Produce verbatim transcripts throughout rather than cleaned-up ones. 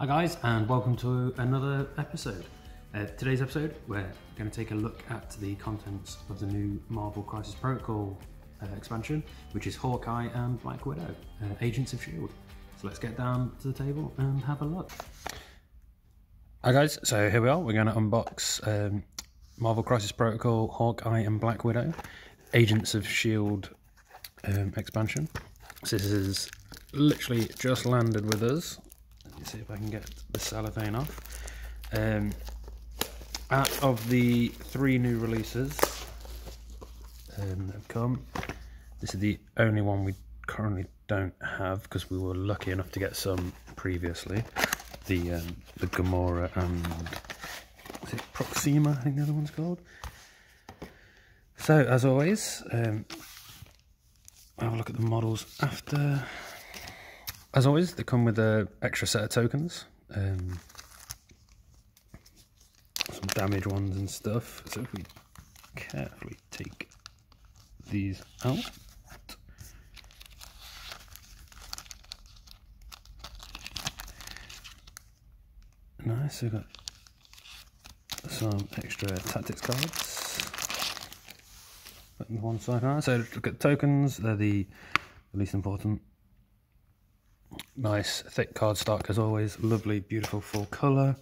Hi guys, and welcome to another episode. Uh, today's episode, we're going to take a look at the contents of the new Marvel Crisis Protocol uh, expansion, which is Hawkeye and Black Widow, uh, Agents of S H I E L D. So let's get down to the table and have a look. Hi guys, so here we are. We're going to unbox um, Marvel Crisis Protocol, Hawkeye and Black Widow, Agents of S H I E L D um, expansion. So this is literally just landed with us. Let's see if I can get the cellophane off. Um, out of the three new releases um, that have come, this is the only one we currently don't have because we were lucky enough to get some previously. The um, the Gamora and is it Proxima, I think the other one's called. So as always, um, I'll have a look at the models after. As always, they come with an extra set of tokens, um, some damaged ones and stuff. So if we carefully take these out, nice. So we've got some extra tactics cards. Put them one side now. So look at the tokens; they're the least important. Nice thick cardstock as always, lovely, beautiful, full colour.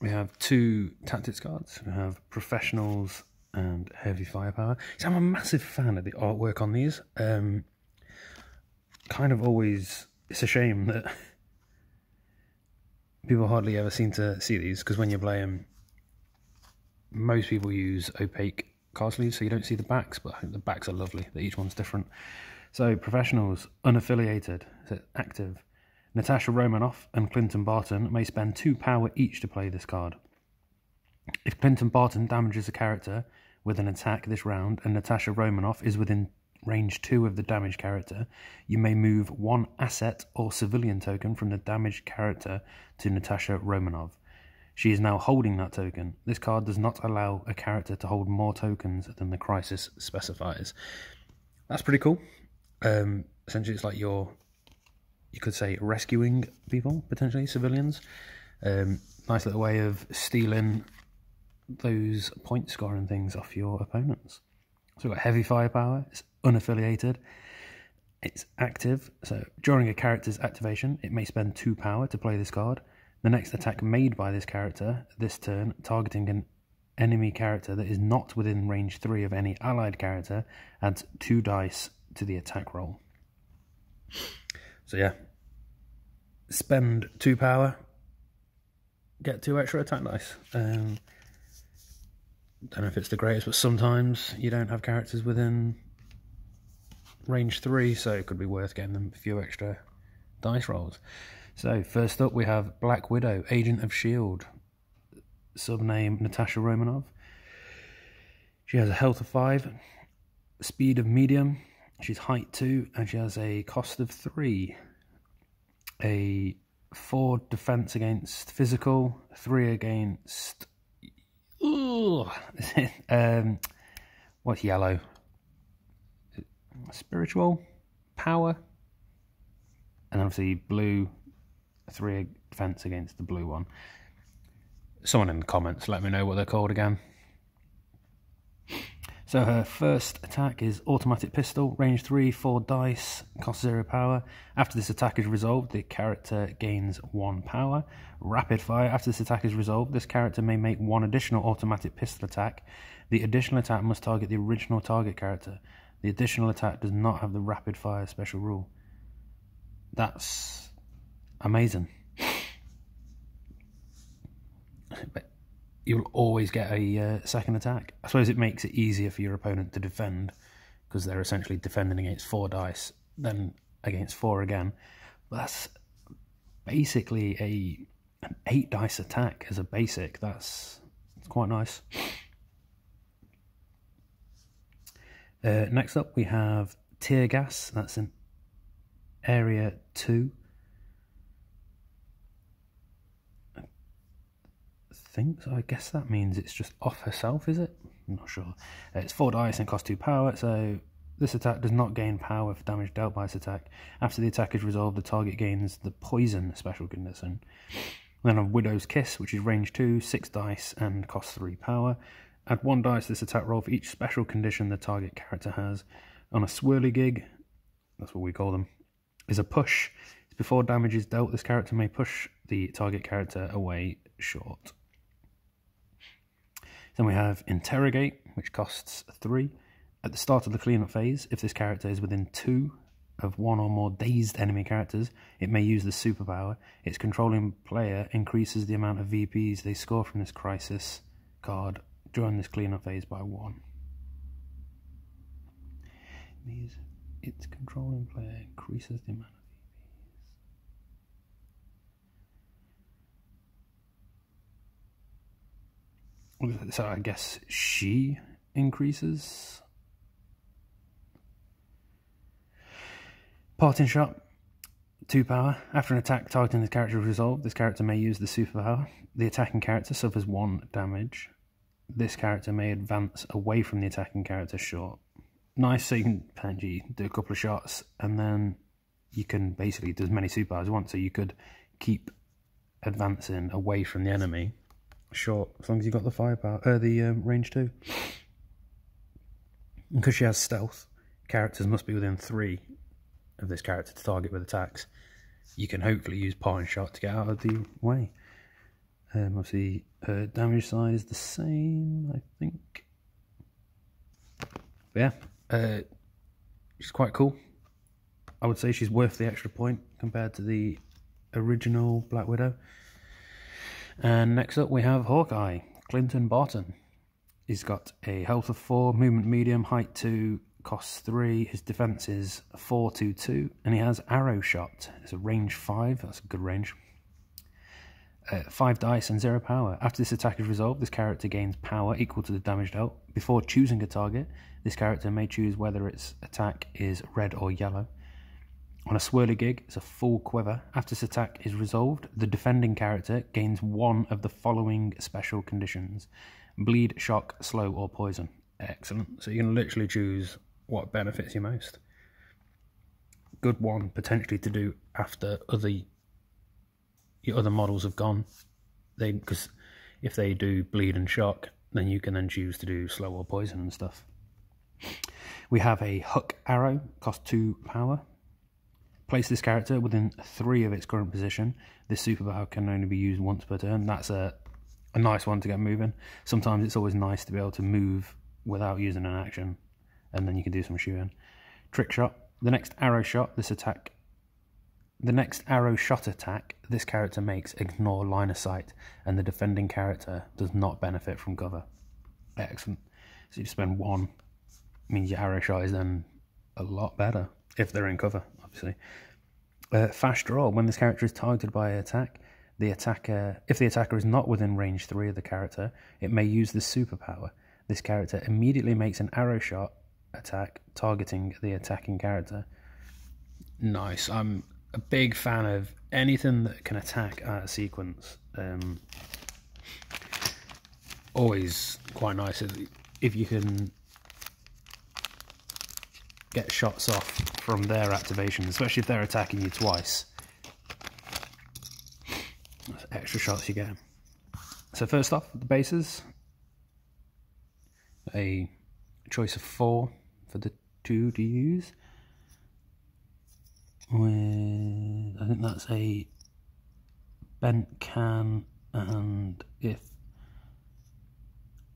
We have two tactics cards. We have Professionals and Heavy Firepower. So I'm a massive fan of the artwork on these. Um, kind of always, it's a shame that people hardly ever seem to see these, because when you play them, most people use opaque card sleeves, so you don't see the backs, but I think the backs are lovely. Each one's different. So, Professionals, unaffiliated, so active. Natasha Romanoff and Clinton Barton may spend two power each to play this card. If Clinton Barton damages a character with an attack this round and Natasha Romanoff is within range two of the damaged character, you may move one asset or civilian token from the damaged character to Natasha Romanoff. She is now holding that token. This card does not allow a character to hold more tokens than the crisis specifies. That's pretty cool. Um, essentially, it's like you're, you could say, rescuing people, potentially, civilians. Um, nice little way of stealing those point scoring things off your opponents. So we've got Heavy Firepower, it's unaffiliated, it's active, so during a character's activation, it may spend two power to play this card. The next attack made by this character this turn, targeting an enemy character that is not within range three of any allied character, adds two dice to the attack roll. So yeah, spend two power, get two extra attack dice. Um, don't know if it's the greatest, but sometimes you don't have characters within range three, so it could be worth getting them a few extra dice rolls. So first up we have Black Widow, Agent of S H I E L D, subname Natasha Romanoff. She has a health of five, speed of medium, she's height two, and she has a cost of three, a four defense against physical, three against ooh, um, what's yellow? Spiritual, power, and obviously blue, three defense against the blue one. Someone in the comments, let me know what they're called again. So her first attack is automatic pistol, range three, four dice, cost zero power. After this attack is resolved, the character gains one power. Rapid fire, after this attack is resolved, this character may make one additional automatic pistol attack. The additional attack must target the original target character. The additional attack does not have the rapid fire special rule. That's amazing. But you'll always get a uh, second attack. I suppose it makes it easier for your opponent to defend, because they're essentially defending against four dice, then against four again. But that's basically a an eight dice attack as a basic. That's, that's quite nice. Uh, next up we have Tear Gas. That's an area two. Think so. I guess that means it's just off herself, is it? I'm not sure. It's four dice and cost two power, so This attack does not gain power for damage dealt by this attack. After the attack is resolved, the target gains the poison special condition. Then on Widow's Kiss, which is range two, six dice, and costs three power. Add one dice to this attack roll for each special condition the target character has. On a Swirligig, that's what we call them, is a push. It's before damage is dealt, this character may push the target character away short. Then we have Interrogate, which costs three. At the start of the cleanup phase, if this character is within two of one or more dazed enemy characters, it may use the superpower. Its controlling player increases the amount of V Ps they score from this crisis card during this cleanup phase by one. These, its controlling player increases the amount of V Ps. So I guess she increases. Parting Shot, two power. After an attack targeting this character is resolved, this character may use the superpower. The attacking character suffers one damage. This character may advance away from the attacking character short. Nice, so you can Panji do a couple of shots, and then you can basically do as many superpowers as you want, so you could keep advancing away from the enemy short, as long as you've got the firepower, uh, the um, range two. Because she has stealth, characters must be within three of this character to target with attacks. You can hopefully use Parting Shot to get out of the way. Um, obviously her damage side is the same, I think. But yeah, uh, she's quite cool. I would say she's worth the extra point compared to the original Black Widow. And next up we have Hawkeye, Clinton Barton. He's got a health of four, movement medium, height two, costs three, his defense is four two two, and he has Arrow Shot. It's a range five, that's a good range. Uh, five dice and zero power. After this attack is resolved, this character gains power equal to the damage dealt. Before choosing a target, this character may choose whether its attack is red or yellow. On a Swirligig, it's a full quiver. After this attack is resolved, the defending character gains one of the following special conditions: bleed, shock, slow, or poison. Excellent. So you can literally choose what benefits you most. Good one potentially to do after other your other models have gone, they because if they do bleed and shock, then you can then choose to do slow or poison and stuff. We have a Hook Arrow, cost two power. Place this character within three of its current position. This superpower can only be used once per turn. That's a a nice one to get moving. Sometimes it's always nice to be able to move without using an action, and then you can do some shooting. Trick Shot, the next arrow shot this attack the next arrow shot attack this character makes ignore line of sight, and the defending character does not benefit from cover. Excellent. So you spend one, it means your arrow shot is then a lot better if they're in cover, obviously. Uh, fast Draw, when this character is targeted by an attack, the attacker if the attacker is not within range three of the character, it may use the superpower. This character immediately makes an arrow shot attack targeting the attacking character. Nice. I'm a big fan of anything that can attack out of sequence. Um, always quite nice if you can get shots off from their activation, especially if they're attacking you twice. That's extra shots you get. So first off, the bases. A choice of four for the two to use. With, I think that's a bent can, and if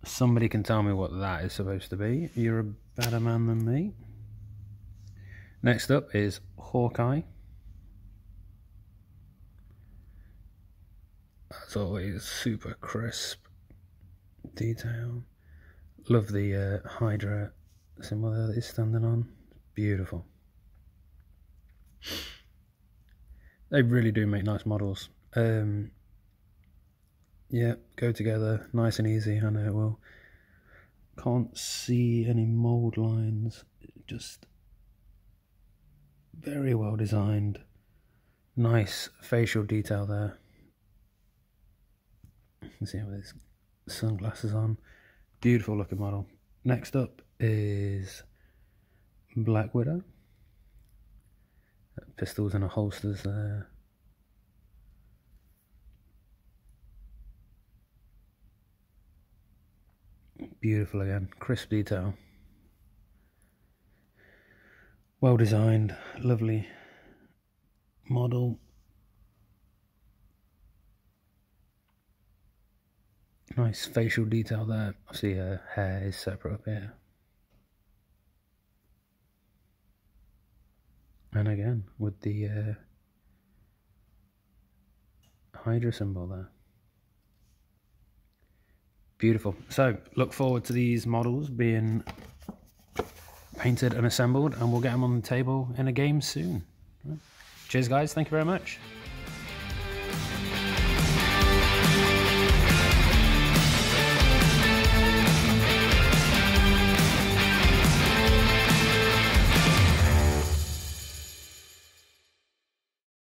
somebody can tell me what that is supposed to be, you're a better man than me. Next up is Hawkeye. That's always super crisp detail. Love the uh, Hydra symbol there that he's standing on. Beautiful. They really do make nice models. Um, yeah, go together nice and easy. I know it will. Can't see any mold lines. Just very well designed. Nice facial detail there. Let's see how these sunglasses on. Beautiful looking model. Next up is Black Widow. Pistols and a holsters there. Beautiful again, crisp detail. Well designed, lovely model. Nice facial detail there. I see her hair is separate up here. And again, with the uh, Hydra symbol there. Beautiful. So, look forward to these models being painted and assembled, and we'll get them on the table in a game soon. Right. Cheers, guys. Thank you very much.